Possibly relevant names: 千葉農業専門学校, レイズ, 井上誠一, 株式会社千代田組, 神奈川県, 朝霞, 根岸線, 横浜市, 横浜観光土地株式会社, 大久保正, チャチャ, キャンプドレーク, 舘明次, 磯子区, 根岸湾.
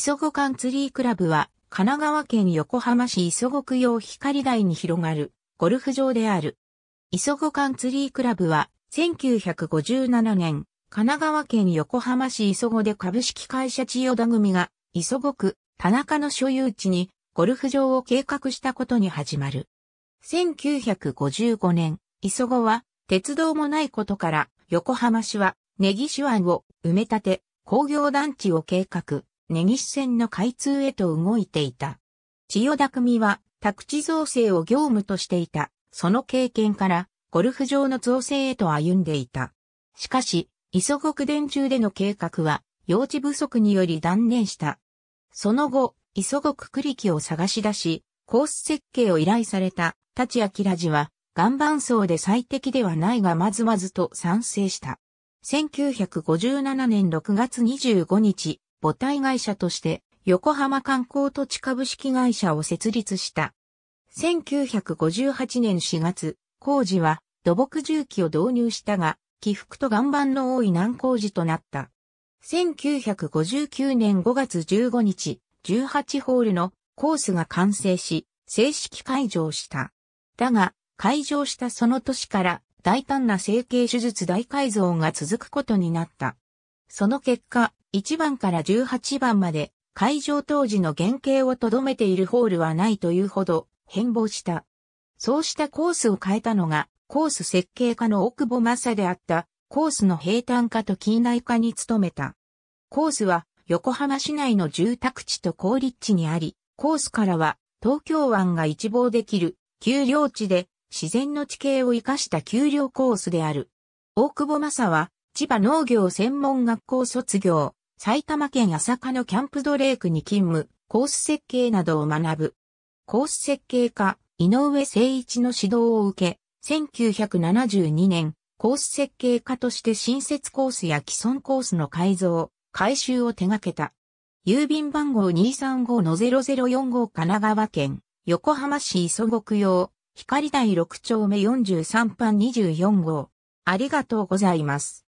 磯子間ツリークラブは、神奈川県横浜市磯子区陽光台に広がるゴルフ場である。磯子間ツリークラブは、1957年、神奈川県横浜市磯子で株式会社千代田組が、磯子区田中の所有地にゴルフ場を計画したことに始まる。1955年、磯子は、鉄道もないことから、横浜市は、根岸湾を埋め立て、工業団地を計画。根岸線の開通へと動いていた。千代田組は宅地造成を業務としていた。その経験からゴルフ場の造成へと歩んでいた。しかし、磯子区電柱での計画は用地不足により断念した。その後、磯子区栗木を探し出し、コース設計を依頼された舘明次は岩盤層で最適ではないがまずまずと賛成した。1957年6月25日、母体会社として横浜観光土地株式会社を設立した。1958年4月、工事は土木重機を導入したが、起伏と岩盤の多い難工事となった。1959年5月15日、18ホールのコースが完成し、正式開場した。だが、開場したその年から大胆な整形手術大改造が続くことになった。その結果、1番から18番まで開場当時の原型をとどめているホールはないというほど変貌した。そうしたコースを変えたのがコース設計家の大久保正であったコースの平坦化と近代化に努めた。コースは横浜市内の住宅地と好立地にあり、コースからは東京湾が一望できる丘陵地で自然の地形を生かした丘陵コースである。大久保正は千葉農業専門学校卒業、埼玉県朝霞のキャンプドレークに勤務、コース設計などを学ぶ。コース設計家、井上誠一の指導を受け、1972年、コース設計家として新設コースや既存コースの改造、改修を手掛けた。郵便番号 235-0045 神奈川県、横浜市磯子区陽光台6丁目43番24号。ありがとうございます。